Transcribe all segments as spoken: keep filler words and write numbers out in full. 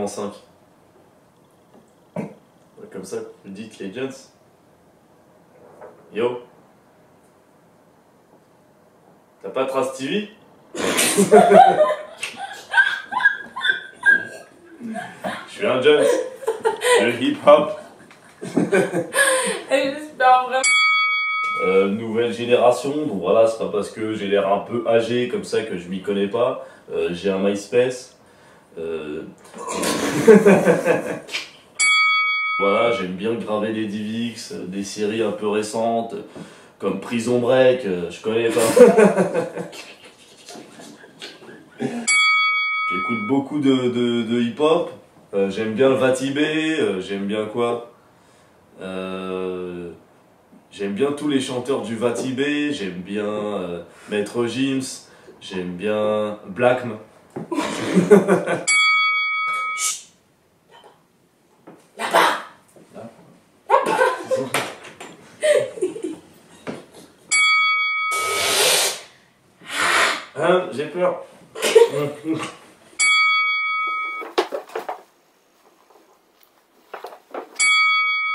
en cinq. Comme ça, vous dites Legends. Yo. T'as pas Trace T V? Je suis un Jones. Le hip-hop. J'espère vraiment. Euh, nouvelle génération, donc voilà, c'est pas parce que j'ai l'air un peu âgé comme ça que je m'y connais pas. Euh, j'ai un MySpace. Euh... Voilà, j'aime bien graver des DivX, des séries un peu récentes, comme Prison Break, je connais pas. J'écoute beaucoup de, de, de hip-hop, euh, j'aime bien le Vatibé, euh, j'aime bien quoi euh, j'aime bien tous les chanteurs du Vatibé, j'aime bien euh, Maître Gims, j'aime bien Blakm. Hein, j'ai peur.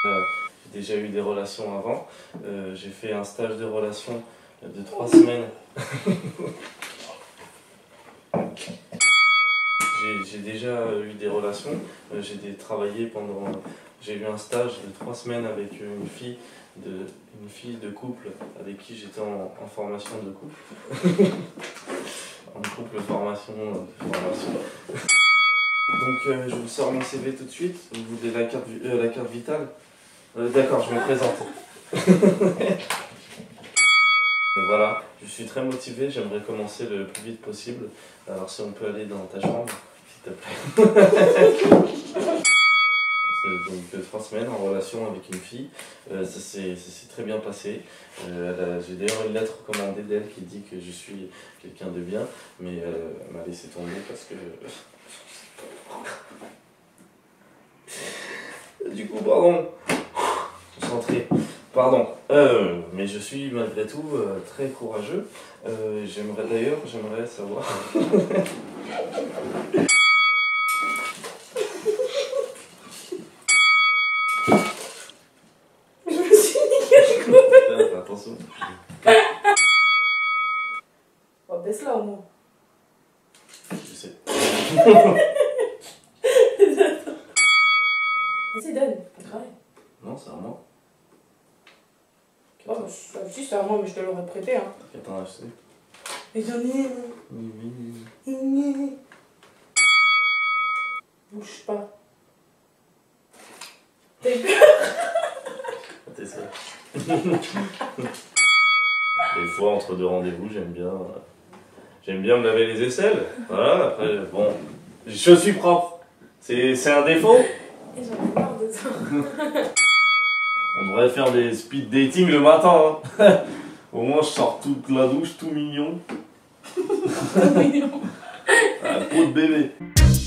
euh, j'ai déjà eu des relations avant. Euh, j'ai fait un stage de relations de trois semaines. J'ai déjà eu des relations. Euh, j'ai travaillé pendant. J'ai eu un stage de trois semaines avec une fille de, une fille de couple avec qui j'étais en, en formation de couple. En couple formation, formation. Donc euh, je vous sors mon C V tout de suite. Vous voulez la carte, euh, la carte vitale euh, d'accord, je me présente. Voilà, je suis très motivé, j'aimerais commencer le plus vite possible. Alors si on peut aller dans ta chambre, s'il te plaît. Donc trois semaines en relation avec une fille, euh, ça s'est très bien passé. Euh, j'ai d'ailleurs une lettre recommandée d'elle qui dit que je suis quelqu'un de bien, mais euh, elle m'a laissé tomber parce que... du coup, pardon, concentré, pardon. Euh, mais je suis malgré tout euh, très courageux. Euh, j'aimerais d'ailleurs, j'aimerais savoir... Attention. On baisse là au moins. Je sais. Vas-y, donne. Non, c'est à moi. Oh, bah, si c'est à moi, mais je te l'aurais prêté. Hein. Attends, je sais. Mais j'en ai. Oui, oui. Bouge pas. T'es peur. T'es ça. Des fois entre deux rendez-vous, j'aime bien, euh, j'aime bien me laver les aisselles. Voilà. Après, bon, je suis propre. C'est un défaut. Et j'en ai marre de toi. On devrait faire des speed dating le matin. Hein. Au moins, je sors toute la douche, tout mignon. Tout mignon. La peau de bébé.